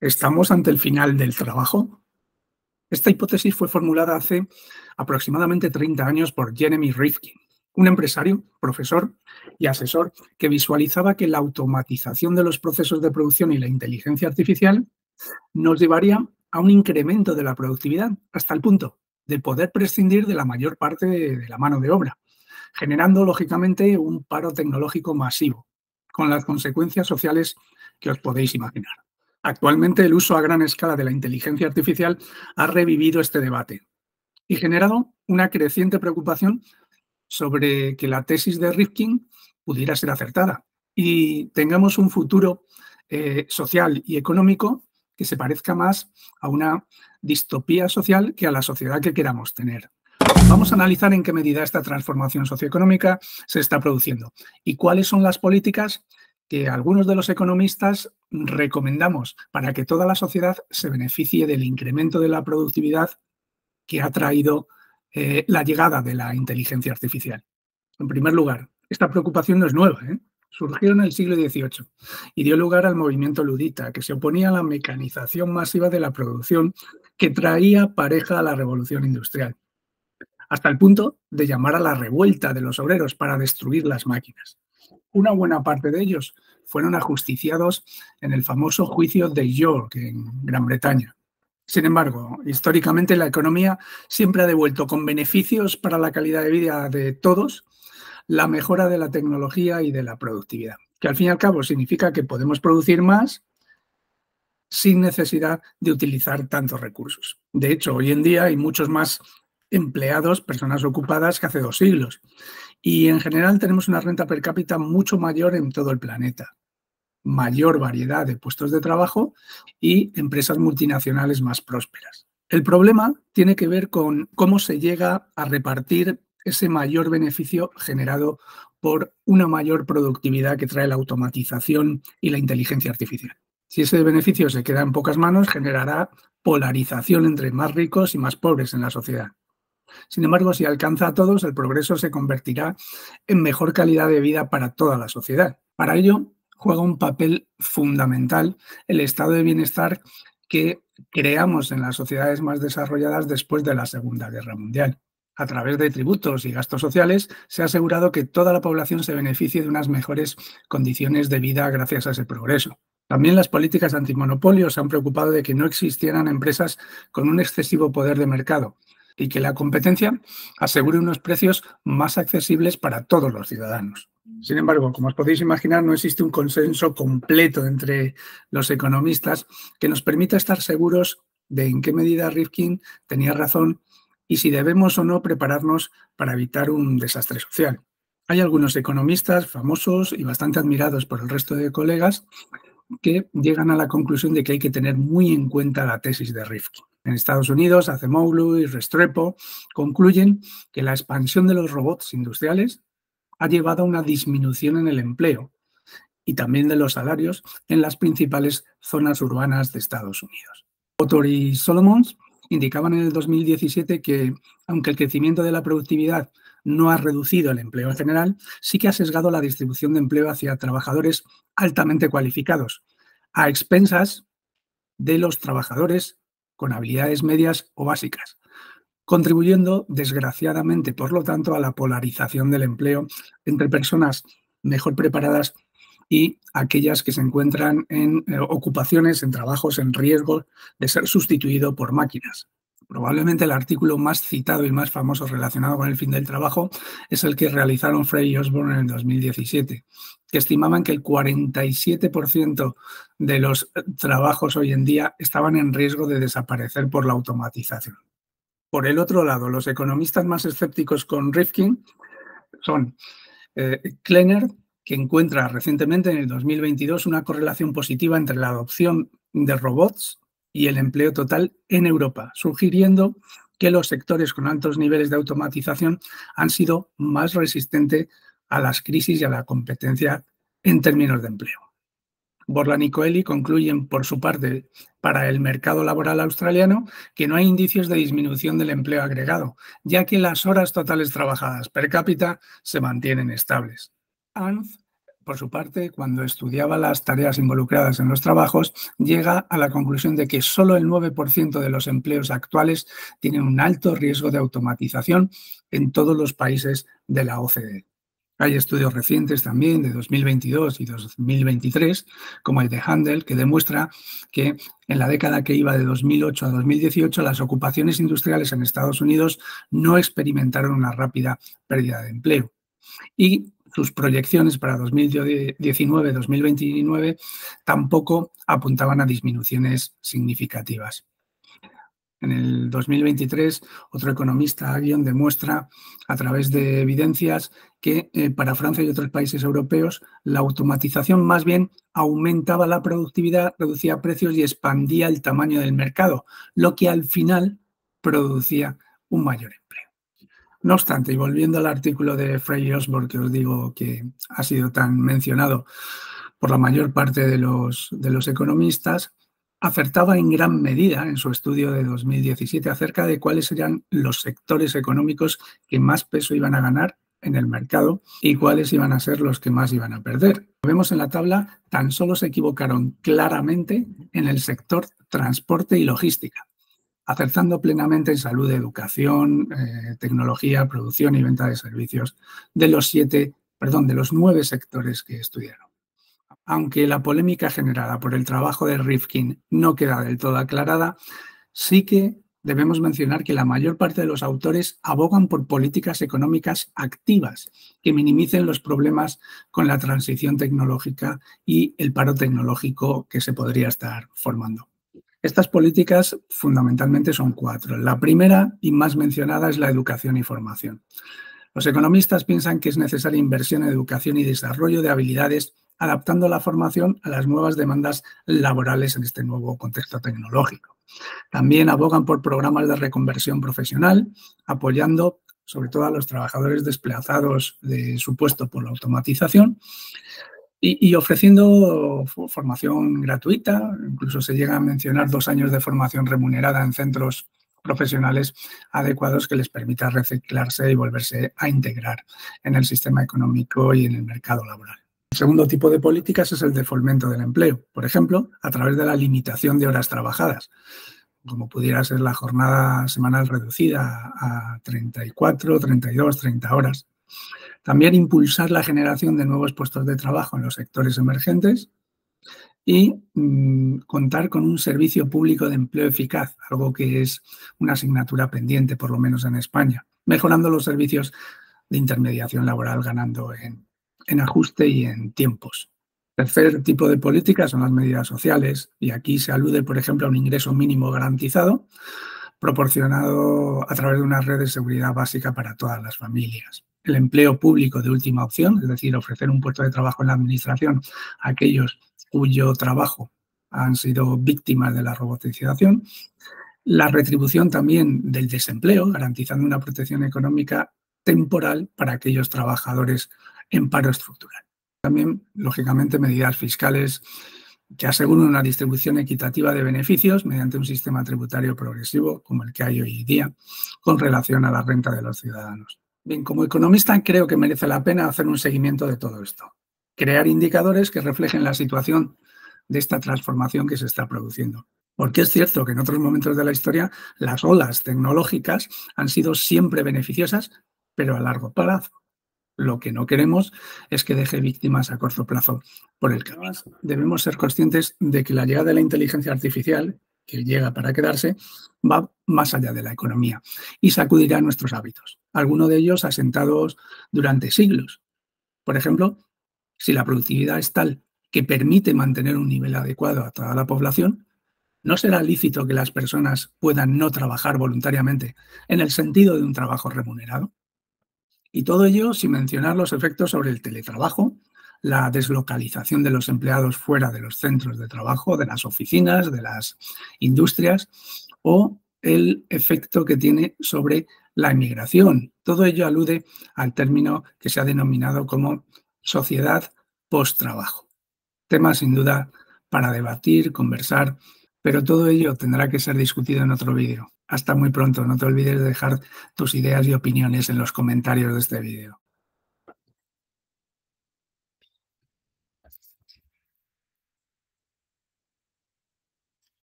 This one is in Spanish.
¿Estamos ante el final del trabajo? Esta hipótesis fue formulada hace aproximadamente 30 años por Jeremy Rifkin, un empresario, profesor y asesor que visualizaba que la automatización de los procesos de producción y la inteligencia artificial nos llevaría a un incremento de la productividad hasta el punto de poder prescindir de la mayor parte de la mano de obra, generando, lógicamente, un paro tecnológico masivo, con las consecuencias sociales que os podéis imaginar. Actualmente, el uso a gran escala de la inteligencia artificial ha revivido este debate y generado una creciente preocupación sobre que la tesis de Rifkin pudiera ser acertada y tengamos un futuro social y económico que se parezca más a una distopía social que a la sociedad que queramos tener. Vamos a analizar en qué medida esta transformación socioeconómica se está produciendo y cuáles son las políticas que algunos de los economistas recomendamos para que toda la sociedad se beneficie del incremento de la productividad que ha traído la llegada de la inteligencia artificial. En primer lugar, esta preocupación no es nueva, Surgió en el siglo XVIII y dio lugar al movimiento ludita, que se oponía a la mecanización masiva de la producción que traía pareja a la revolución industrial, hasta el punto de llamar a la revuelta de los obreros para destruir las máquinas. Una buena parte de ellos fueron ajusticiados en el famoso juicio de York, en Gran Bretaña. Sin embargo, históricamente la economía siempre ha devuelto con beneficios para la calidad de vida de todos la mejora de la tecnología y de la productividad, que al fin y al cabo significa que podemos producir más sin necesidad de utilizar tantos recursos. De hecho, hoy en día hay muchos más empleados, personas ocupadas, que hace 2 siglos. Y en general tenemos una renta per cápita mucho mayor en todo el planeta, mayor variedad de puestos de trabajo y empresas multinacionales más prósperas. El problema tiene que ver con cómo se llega a repartir ese mayor beneficio generado por una mayor productividad que trae la automatización y la inteligencia artificial. Si ese beneficio se queda en pocas manos, generará polarización entre más ricos y más pobres en la sociedad. Sin embargo, si alcanza a todos, el progreso se convertirá en mejor calidad de vida para toda la sociedad. Para ello, juega un papel fundamental el estado de bienestar que creamos en las sociedades más desarrolladas después de la Segunda Guerra Mundial. A través de tributos y gastos sociales, se ha asegurado que toda la población se beneficie de unas mejores condiciones de vida gracias a ese progreso. También las políticas antimonopolio se han preocupado de que no existieran empresas con un excesivo poder de mercado y que la competencia asegure unos precios más accesibles para todos los ciudadanos. Sin embargo, como os podéis imaginar, no existe un consenso completo entre los economistas que nos permita estar seguros de en qué medida Rifkin tenía razón y si debemos o no prepararnos para evitar un desastre social. Hay algunos economistas famosos y bastante admirados por el resto de colegas que llegan a la conclusión de que hay que tener muy en cuenta la tesis de Rifkin. En Estados Unidos, Acemoglu y Restrepo concluyen que la expansión de los robots industriales ha llevado a una disminución en el empleo y también de los salarios en las principales zonas urbanas de Estados Unidos. Autor y Solomons indicaban en el 2017 que, aunque el crecimiento de la productividad no ha reducido el empleo en general, sí que ha sesgado la distribución de empleo hacia trabajadores altamente cualificados, a expensas de los trabajadores con habilidades medias o básicas, contribuyendo, desgraciadamente, por lo tanto, a la polarización del empleo entre personas mejor preparadas y aquellas que se encuentran en ocupaciones, en trabajos en riesgo de ser sustituido por máquinas. Probablemente el artículo más citado y más famoso relacionado con el fin del trabajo es el que realizaron Frey y Osborne en el 2017, que estimaban que el 47% de los trabajos hoy en día estaban en riesgo de desaparecer por la automatización. Por el otro lado, los economistas más escépticos con Rifkin son Klenner, que encuentra recientemente en el 2022 una correlación positiva entre la adopción de robots y el empleo total en Europa, sugiriendo que los sectores con altos niveles de automatización han sido más resistentes a las crisis y a la competencia en términos de empleo. Borland y Coelli concluyen, por su parte, para el mercado laboral australiano, que no hay indicios de disminución del empleo agregado, ya que las horas totales trabajadas per cápita se mantienen estables. ANZ Por su parte, cuando estudiaba las tareas involucradas en los trabajos, llega a la conclusión de que solo el 9% de los empleos actuales tienen un alto riesgo de automatización en todos los países de la OCDE. Hay estudios recientes también de 2022 y 2023, como el de Handel, que demuestra que en la década que iba de 2008 a 2018 las ocupaciones industriales en Estados Unidos no experimentaron una rápida pérdida de empleo. Y sus proyecciones para 2019-2029 tampoco apuntaban a disminuciones significativas. En el 2023, otro economista, Aguión, demuestra a través de evidencias que para Francia y otros países europeos la automatización más bien aumentaba la productividad, reducía precios y expandía el tamaño del mercado, lo que al final producía un mayor empleo. No obstante, y volviendo al artículo de Frey y Osborne, que os digo que ha sido tan mencionado por la mayor parte de los economistas, acertaba en gran medida en su estudio de 2017 acerca de cuáles serían los sectores económicos que más peso iban a ganar en el mercado y cuáles iban a ser los que más iban a perder. Como vemos en la tabla, tan solo se equivocaron claramente en el sector transporte y logística, acertando plenamente en salud, educación, tecnología, producción y venta de servicios de los nueve sectores que estudiaron. Aunque la polémica generada por el trabajo de Rifkin no queda del todo aclarada, sí que debemos mencionar que la mayor parte de los autores abogan por políticas económicas activas que minimicen los problemas con la transición tecnológica y el paro tecnológico que se podría estar formando. Estas políticas fundamentalmente son cuatro. La primera y más mencionada es la educación y formación. Los economistas piensan que es necesaria inversión en educación y desarrollo de habilidades, adaptando la formación a las nuevas demandas laborales en este nuevo contexto tecnológico. También abogan por programas de reconversión profesional, apoyando sobre todo a los trabajadores desplazados de su puesto por la automatización, y ofreciendo formación gratuita. Incluso se llega a mencionar 2 años de formación remunerada en centros profesionales adecuados que les permita reciclarse y volverse a integrar en el sistema económico y en el mercado laboral. El segundo tipo de políticas es el de fomento del empleo, por ejemplo, a través de la limitación de horas trabajadas, como pudiera ser la jornada semanal reducida a 34, 32, 30 horas. También impulsar la generación de nuevos puestos de trabajo en los sectores emergentes y contar con un servicio público de empleo eficaz, algo que es una asignatura pendiente, por lo menos en España, mejorando los servicios de intermediación laboral, ganando en ajuste y en tiempos. Tercer tipo de políticas son las medidas sociales, y aquí se alude, por ejemplo, a un ingreso mínimo garantizado, proporcionado a través de una red de seguridad básica para todas las familias. El empleo público de última opción, es decir, ofrecer un puesto de trabajo en la administración a aquellos cuyo trabajo han sido víctimas de la robotización. La retribución también del desempleo, garantizando una protección económica temporal para aquellos trabajadores en paro estructural. También, lógicamente, medidas fiscales que aseguren una distribución equitativa de beneficios mediante un sistema tributario progresivo como el que hay hoy día con relación a la renta de los ciudadanos. Bien, como economista creo que merece la pena hacer un seguimiento de todo esto, crear indicadores que reflejen la situación de esta transformación que se está produciendo. Porque es cierto que en otros momentos de la historia las olas tecnológicas han sido siempre beneficiosas, pero a largo plazo. Lo que no queremos es que deje víctimas a corto plazo por el camino. Debemos ser conscientes de que la llegada de la inteligencia artificial, que llega para quedarse, va más allá de la economía y sacudirá nuestros hábitos, algunos de ellos asentados durante siglos. Por ejemplo, si la productividad es tal que permite mantener un nivel adecuado a toda la población, ¿no será lícito que las personas puedan no trabajar voluntariamente en el sentido de un trabajo remunerado? Y todo ello sin mencionar los efectos sobre el teletrabajo, la deslocalización de los empleados fuera de los centros de trabajo, de las oficinas, de las industrias, o el efecto que tiene sobre la inmigración. Todo ello alude al término que se ha denominado como sociedad post-trabajo. Tema sin duda para debatir, conversar, pero todo ello tendrá que ser discutido en otro vídeo. Hasta muy pronto, no te olvides de dejar tus ideas y opiniones en los comentarios de este vídeo.